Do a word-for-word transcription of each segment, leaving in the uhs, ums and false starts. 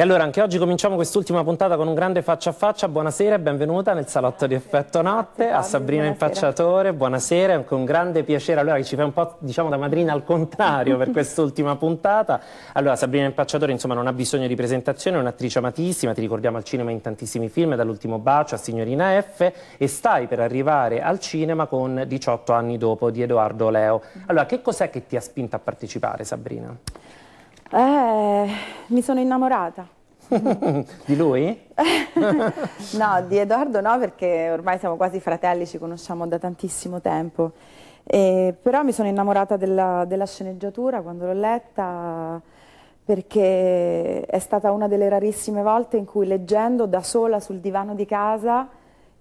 E allora anche oggi cominciamo quest'ultima puntata con un grande faccia a faccia. Buonasera e benvenuta nel salotto di Effetto Notte a Sabrina Impacciatore. Buonasera, è un grande piacere, allora, che ci fai un po', diciamo, da madrina al contrario per quest'ultima puntata. Allora, Sabrina Impacciatore, insomma, non ha bisogno di presentazione, è un'attrice amatissima, ti ricordiamo al cinema in tantissimi film, dall'ultimo bacio a Signorina F, e stai per arrivare al cinema con diciotto anni dopo di Edoardo Leo. Allora, che cos'è che ti ha spinto a partecipare, Sabrina? Eh, mi sono innamorata. Di lui? No, di Edoardo no, perché ormai siamo quasi fratelli, ci conosciamo da tantissimo tempo. Eh, però mi sono innamorata della, della sceneggiatura quando l'ho letta, perché è stata una delle rarissime volte in cui, leggendo da sola sul divano di casa,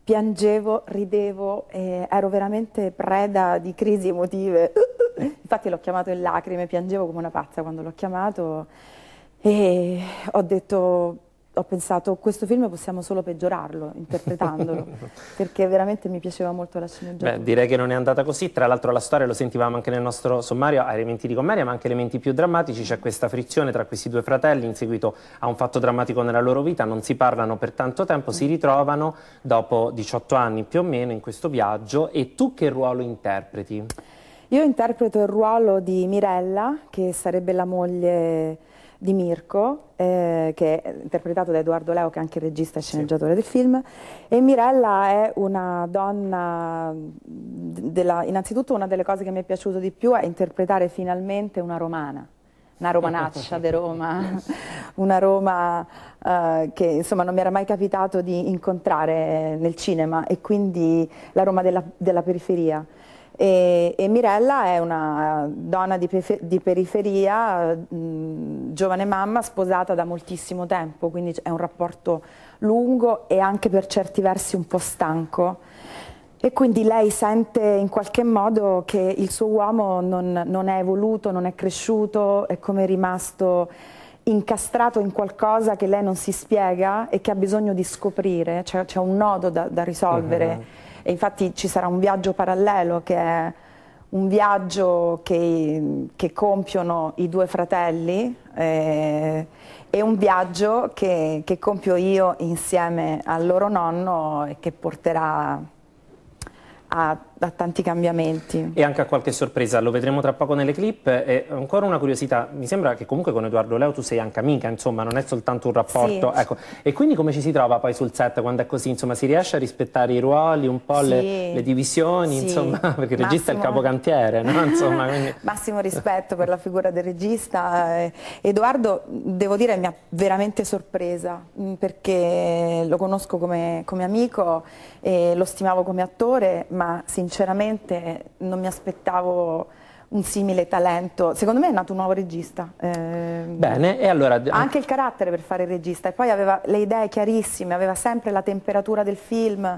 piangevo, ridevo, eh, ero veramente preda di crisi emotive. Infatti l'ho chiamato in lacrime, piangevo come una pazza quando l'ho chiamato, e ho detto, ho pensato, questo film possiamo solo peggiorarlo interpretandolo, perché veramente mi piaceva molto la sceneggiatura. Beh, direi che non è andata così. Tra l'altro la storia, lo sentivamo anche nel nostro sommario, ha elementi di commedia ma anche elementi più drammatici. C'è questa frizione tra questi due fratelli in seguito a un fatto drammatico nella loro vita, non si parlano per tanto tempo, si ritrovano dopo diciotto anni più o meno in questo viaggio. E tu che ruolo interpreti? Io interpreto il ruolo di Mirella, che sarebbe la moglie di Mirko, eh, che è interpretato da Edoardo Leo, che è anche regista e sceneggiatore, sì, del film. E Mirella è una donna, della, innanzitutto una delle cose che mi è piaciuto di più è interpretare finalmente una romana, una romanaccia di Roma, una Roma uh, che insomma non mi era mai capitato di incontrare nel cinema, e quindi la Roma della, della periferia. E, e Mirella è una donna di, di periferia, mh, giovane mamma, sposata da moltissimo tempo, quindi è un rapporto lungo e anche per certi versi un po' stanco, e quindi lei sente in qualche modo che il suo uomo non, non è evoluto, non è cresciuto, è come rimasto incastrato in qualcosa che lei non si spiega e che ha bisogno di scoprire, c'è cioè, un nodo da, da risolvere. Mm-hmm. E infatti ci sarà un viaggio parallelo, che è un viaggio che, che compiono i due fratelli, eh, e un viaggio che, che compio io insieme al loro nonno, e che porterà a, a tanti cambiamenti. E anche a qualche sorpresa, lo vedremo tra poco nelle clip. E ancora una curiosità, mi sembra che comunque con Edoardo Leo tu sei anche amica, insomma, non è soltanto un rapporto. Sì. Ecco. E quindi come ci si trova poi sul set quando è così? Insomma, si riesce a rispettare i ruoli, un po' sì, le, le divisioni, sì, insomma, perché il regista Massimo... è il capocantiere, no? Insomma, quindi... Massimo rispetto per la figura del regista. Edoardo, devo dire, mi ha veramente sorpresa, perché lo conosco come, come amico, e lo stimavo come attore, ma sinceramente non mi aspettavo un simile talento. Secondo me è nato un nuovo regista. Eh, Bene, e allora... anche il carattere per fare il regista, e poi aveva le idee chiarissime, aveva sempre la temperatura del film.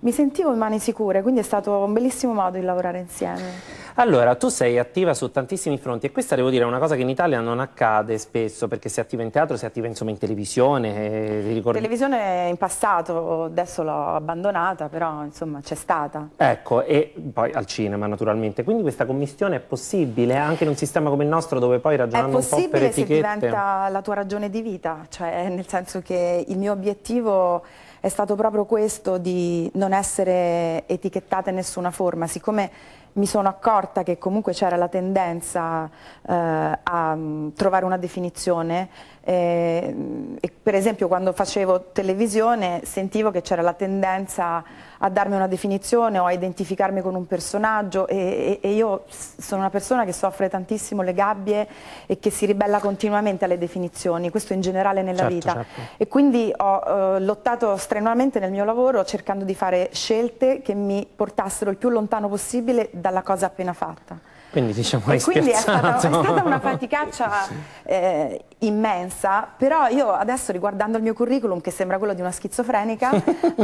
Mi sentivo in mani sicure, quindi è stato un bellissimo modo di lavorare insieme. Allora, tu sei attiva su tantissimi fronti, e questa, devo dire, è una cosa che in Italia non accade spesso, perché sei attiva in teatro, sei attiva, insomma, in televisione. Ti ricordi... Televisione in passato, adesso l'ho abbandonata, però insomma c'è stata. Ecco, e poi al cinema naturalmente, quindi questa commistione è possibile anche in un sistema come il nostro, dove poi ragionando un po' per etichette... È possibile se diventa la tua ragione di vita, cioè nel senso che il mio obiettivo è stato proprio questo, di non essere etichettata in nessuna forma, siccome... mi sono accorta che comunque c'era la tendenza eh, a trovare una definizione, eh, e per esempio quando facevo televisione sentivo che c'era la tendenza a darmi una definizione o a identificarmi con un personaggio, e, e, e io sono una persona che soffre tantissimo le gabbie e che si ribella continuamente alle definizioni, questo in generale nella certo, vita, certo. E quindi ho eh, lottato strenuamente nel mio lavoro, cercando di fare scelte che mi portassero il più lontano possibile dalla cosa appena fatta. Quindi, diciamo, e quindi è stata, è stata una faticaccia eh, immensa, però io adesso, riguardando il mio curriculum, che sembra quello di una schizofrenica,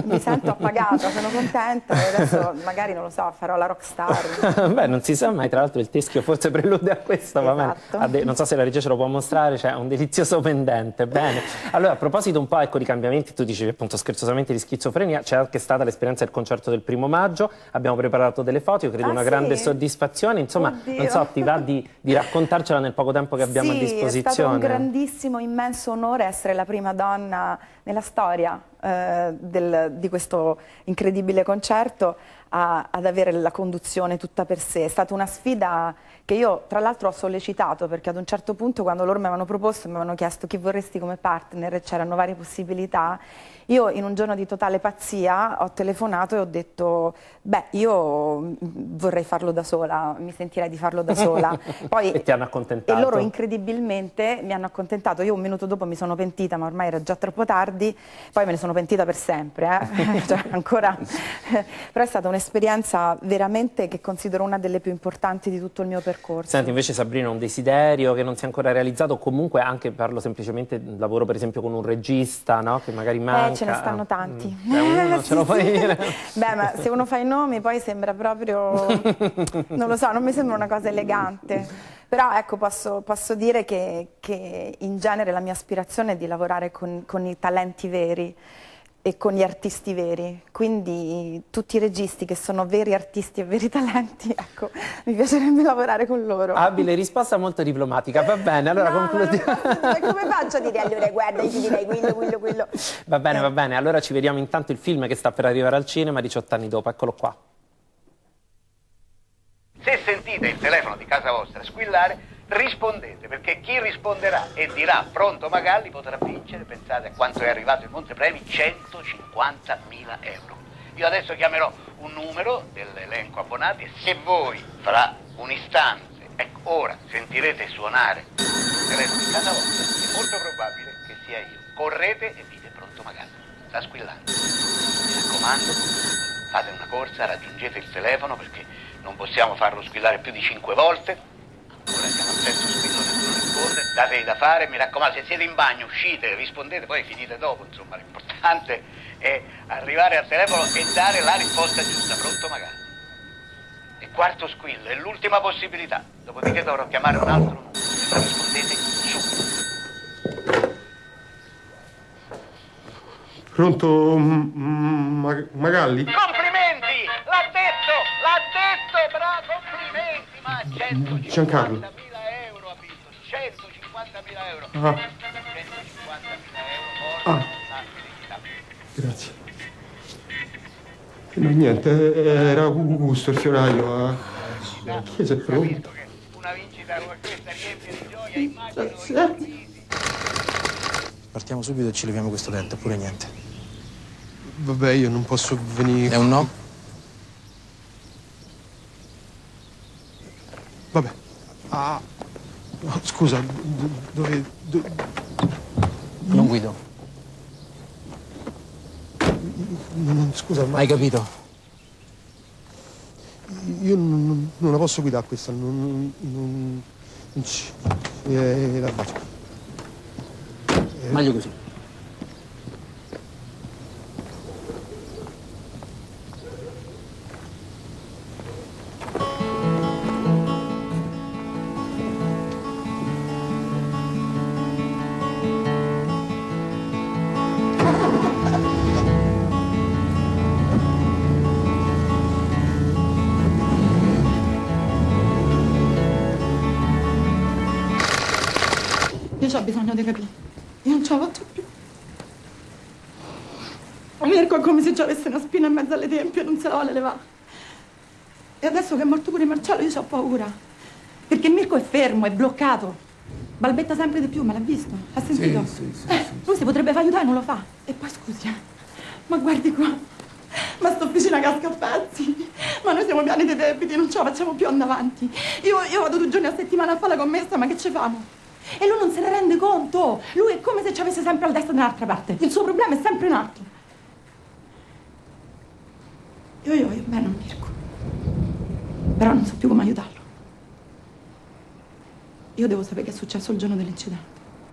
mi sento appagata, sono contenta, e adesso magari, non lo so, farò la rockstar. Beh, non si sa mai, tra l'altro il teschio forse prelude a questo, esatto. Va bene. Non so se la regia ce lo può mostrare, c'è cioè, un delizioso pendente. Bene, allora, a proposito un po', ecco, di cambiamenti, tu dicevi appunto scherzosamente di schizofrenia, c'è anche stata l'esperienza del concerto del primo maggio, abbiamo preparato delle foto, io credo ah, una sì? grande soddisfazione, insomma. Oh, non so, ti va di, di raccontarcela nel poco tempo che abbiamo sì, a disposizione. È stato un grandissimo, immenso onore essere la prima donna nella storia eh, del, di questo incredibile concerto a, ad avere la conduzione tutta per sé. È stata una sfida che io tra l'altro ho sollecitato, perché ad un certo punto, quando loro mi avevano proposto, mi avevano chiesto chi vorresti come partner, c'erano varie possibilità, io in un giorno di totale pazzia ho telefonato e ho detto, beh, io vorrei farlo da sola, mi sentirei di farlo da sola. Poi, e ti hanno accontentato. E loro incredibilmente mi hanno accontentato. Io un minuto dopo mi sono pentita, ma ormai era già troppo tardi, poi me ne sono pentita per sempre, eh? Cioè, ancora. Però è stata un'esperienza veramente che considero una delle più importanti di tutto il mio percorso. Senti, invece Sabrina, un desiderio che non si è ancora realizzato, comunque anche, parlo semplicemente, lavoro per esempio con un regista, no? Che magari manca. Eh, ce ne stanno tanti. Beh, uno sì, ce lo puoi dire. Beh, ma se uno fa i nomi poi sembra proprio, non lo so, non mi sembra una cosa elegante. Però ecco, posso, posso dire che, che in genere la mia aspirazione è di lavorare con, con i talenti veri e con gli artisti veri, quindi tutti i registi che sono veri artisti e veri talenti, ecco, mi piacerebbe lavorare con loro. Abile risposta molto diplomatica, va bene, allora no, concludiamo. Ma come faccio a dire allora guarda, io ti direi quello, quello, quello. Va bene, va bene, allora ci vediamo intanto il film che sta per arrivare al cinema, diciotto anni dopo, eccolo qua. Se sentite il telefono di casa vostra squillare, rispondete, perché chi risponderà e dirà pronto Magalli potrà vincere, pensate a quanto è arrivato il montepremi, centocinquantamila euro. Io adesso chiamerò un numero dell'elenco abbonati e se voi fra un istante, ecco ora, sentirete suonare il telefono di casa vostra, è molto probabile che sia io. Correte e dite pronto Magalli, sta squillando. Mi raccomando, fate una corsa, raggiungete il telefono perché non possiamo farlo squillare più di cinque volte. Ora siamo al terzo squillo che non risponde, datevi da fare, mi raccomando, se siete in bagno uscite, rispondete, poi finite dopo, insomma, l'importante è arrivare al telefono e dare la risposta giusta, pronto magari. E quarto squillo, è l'ultima possibilità, dopodiché dovrò chiamare un altro numero, rispondete subito. Pronto, Mag Magalli? Complimenti, l'ha detto, l'ha detto, bravo, complimenti. Ma centocinquantamila euro ha vinto, centocinquantamila euro. Ah. centocinquantamila euro. Ah. Grazie. No, niente, era Augusto il fioraio a eh. chiesa pronta. Una vincita come questa riempie di gioia, immagino i partiamo subito e ci leviamo questo dente, oppure niente. Vabbè, io non posso venire. È un no? Vabbè, ah, no, scusa, dove... Do, non guido. Non, scusa, ma... Hai capito? Io non, non la posso guidare questa, non... non, non ci... Eh, la faccio. Eh. Meglio così. Ho bisogno di capire, io non ce la faccio più. Mirko è come se ci avesse una spina in mezzo alle tempie e non se la vuole levare. E adesso che è morto pure Marcello io ho paura, perché Mirko è fermo, è bloccato, balbetta sempre di più, me l'ha visto, ha sentito? Sì, sì, sì, eh, sì, lui sì. Si potrebbe far aiutare e non lo fa. E poi scusi, eh, ma guardi qua, ma sta officina casca a pezzi, ma noi siamo piani dei debiti, non ce la facciamo più andare avanti. Io, io vado due giorni a settimana a fare la commessa, ma che ci famo? E lui non se ne rende conto. Lui è come se ci avesse sempre al destro dall'altra parte. Il suo problema è sempre un altro. Io, io, io, beh, non Mirko. Però non so più come aiutarlo. Io devo sapere che è successo il giorno dell'incidente.